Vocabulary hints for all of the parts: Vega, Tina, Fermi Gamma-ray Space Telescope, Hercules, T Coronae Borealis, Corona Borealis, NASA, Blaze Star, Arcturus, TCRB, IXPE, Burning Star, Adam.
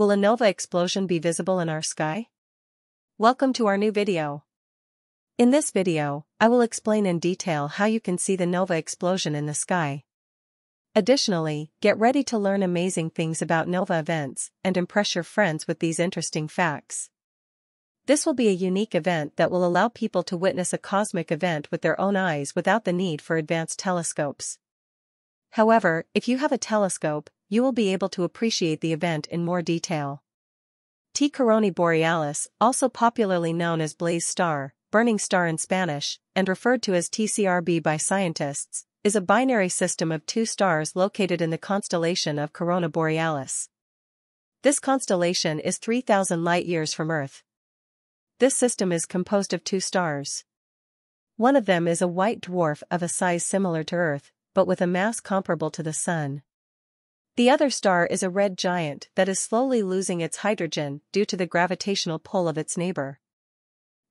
Will a nova explosion be visible in our sky? Welcome to our new video. In this video, I will explain in detail how you can see the nova explosion in the sky. Additionally, get ready to learn amazing things about nova events and impress your friends with these interesting facts. This will be a unique event that will allow people to witness a cosmic event with their own eyes without the need for advanced telescopes. However, if you have a telescope, you will be able to appreciate the event in more detail. T Coronae Borealis, also popularly known as Blaze Star, Burning Star in Spanish, and referred to as TCRB by scientists, is a binary system of two stars located in the constellation of Corona Borealis. This constellation is 3,000 light-years from Earth. This system is composed of two stars. One of them is a white dwarf of a size similar to Earth, but with a mass comparable to the Sun. The other star is a red giant that is slowly losing its hydrogen due to the gravitational pull of its neighbor.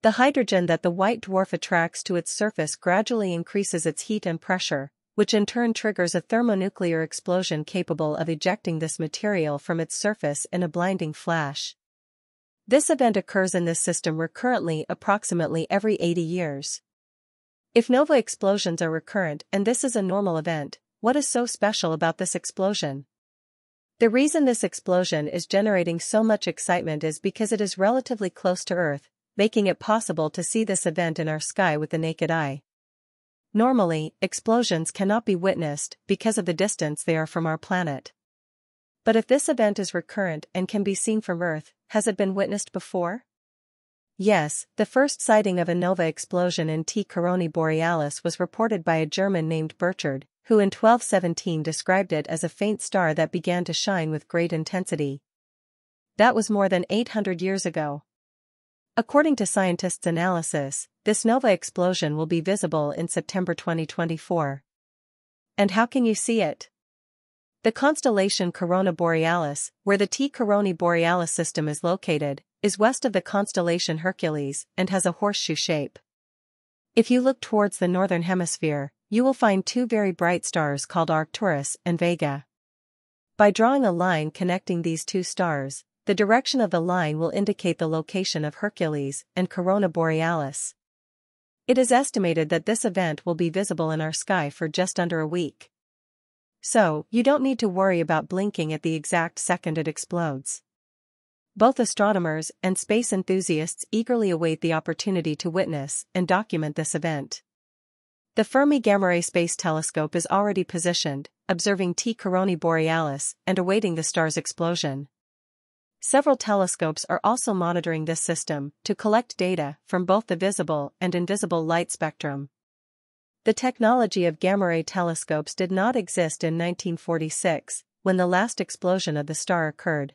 The hydrogen that the white dwarf attracts to its surface gradually increases its heat and pressure, which in turn triggers a thermonuclear explosion capable of ejecting this material from its surface in a blinding flash. This event occurs in this system recurrently approximately every 80 years. If nova explosions are recurrent and this is a normal event, what is so special about this explosion? The reason this explosion is generating so much excitement is because it is relatively close to Earth, making it possible to see this event in our sky with the naked eye. Normally, explosions cannot be witnessed because of the distance they are from our planet. But if this event is recurrent and can be seen from Earth, has it been witnessed before? Yes, the first sighting of a nova explosion in T Coronae Borealis was reported by a German named Burchard, who in 1217 described it as a faint star that began to shine with great intensity. That was more than 800 years ago. According to scientists' analysis, this nova explosion will be visible in September 2024. And how can you see it? The constellation Corona Borealis, where the T Coronae Borealis system is located, is west of the constellation Hercules and has a horseshoe shape. If you look towards the northern hemisphere, you will find two very bright stars called Arcturus and Vega. By drawing a line connecting these two stars, the direction of the line will indicate the location of Hercules and Corona Borealis. It is estimated that this event will be visible in our sky for just under a week. So, you don't need to worry about blinking at the exact second it explodes. Both astronomers and space enthusiasts eagerly await the opportunity to witness and document this event. The Fermi Gamma-ray Space Telescope is already positioned, observing T Coronae Borealis and awaiting the star's explosion. Several telescopes are also monitoring this system to collect data from both the visible and invisible light spectrum. The technology of gamma-ray telescopes did not exist in 1946, when the last explosion of the star occurred.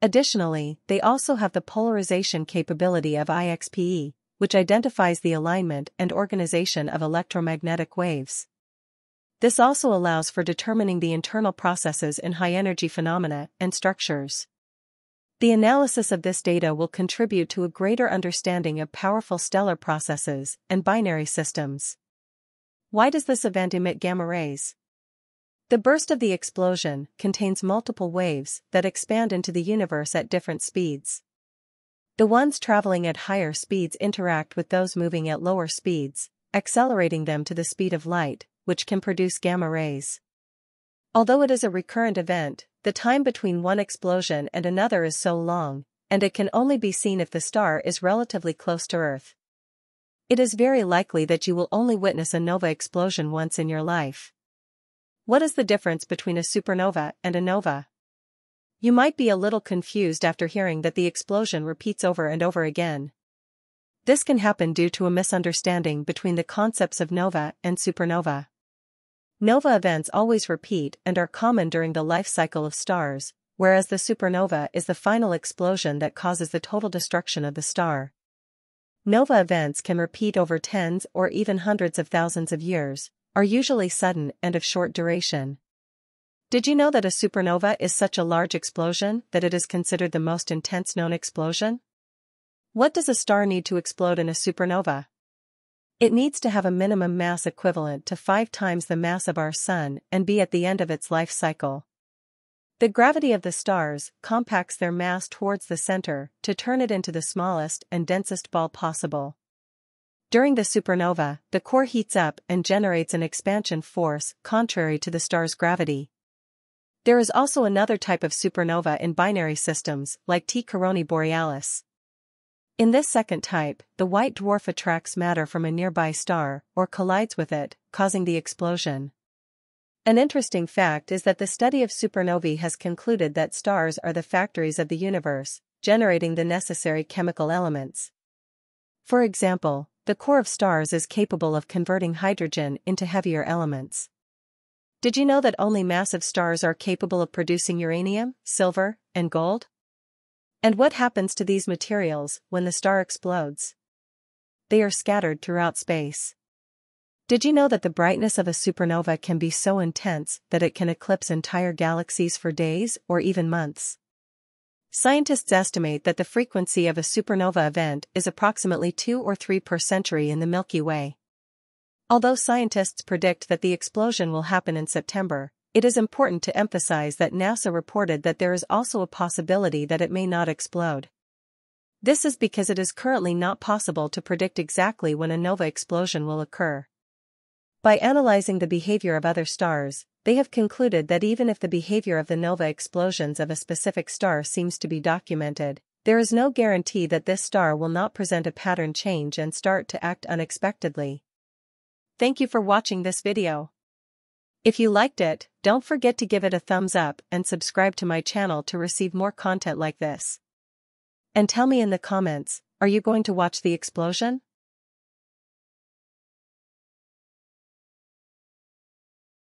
Additionally, they also have the polarization capability of IXPE, which identifies the alignment and organization of electromagnetic waves. This also allows for determining the internal processes in high-energy phenomena and structures. The analysis of this data will contribute to a greater understanding of powerful stellar processes and binary systems. Why does this event emit gamma rays? The burst of the explosion contains multiple waves that expand into the universe at different speeds. The ones traveling at higher speeds interact with those moving at lower speeds, accelerating them to the speed of light, which can produce gamma rays. Although it is a recurrent event, the time between one explosion and another is so long, and it can only be seen if the star is relatively close to Earth. It is very likely that you will only witness a nova explosion once in your life. What is the difference between a supernova and a nova? You might be a little confused after hearing that the explosion repeats over and over again. This can happen due to a misunderstanding between the concepts of nova and supernova. Nova events always repeat and are common during the life cycle of stars, whereas the supernova is the final explosion that causes the total destruction of the star. Nova events can repeat over tens or even hundreds of thousands of years, are usually sudden and of short duration. Did you know that a supernova is such a large explosion that it is considered the most intense known explosion? What does a star need to explode in a supernova? It needs to have a minimum mass equivalent to 5 times the mass of our Sun and be at the end of its life cycle. The gravity of the stars compacts their mass towards the center to turn it into the smallest and densest ball possible. During the supernova, the core heats up and generates an expansion force contrary to the star's gravity. There is also another type of supernova in binary systems, like T Coronae Borealis. In this second type, the white dwarf attracts matter from a nearby star or collides with it, causing the explosion. An interesting fact is that the study of supernovae has concluded that stars are the factories of the universe, generating the necessary chemical elements. For example, the core of stars is capable of converting hydrogen into heavier elements. Did you know that only massive stars are capable of producing uranium, silver, and gold? And what happens to these materials when the star explodes? They are scattered throughout space. Did you know that the brightness of a supernova can be so intense that it can eclipse entire galaxies for days or even months? Scientists estimate that the frequency of a supernova event is approximately 2 or 3 per century in the Milky Way. Although scientists predict that the explosion will happen in September, it is important to emphasize that NASA reported that there is also a possibility that it may not explode. This is because it is currently not possible to predict exactly when a nova explosion will occur. By analyzing the behavior of other stars, they have concluded that even if the behavior of the nova explosions of a specific star seems to be documented, there is no guarantee that this star will not present a pattern change and start to act unexpectedly. Thank you for watching this video. If you liked it, don't forget to give it a thumbs up and subscribe to my channel to receive more content like this. And tell me in the comments, are you going to watch the explosion?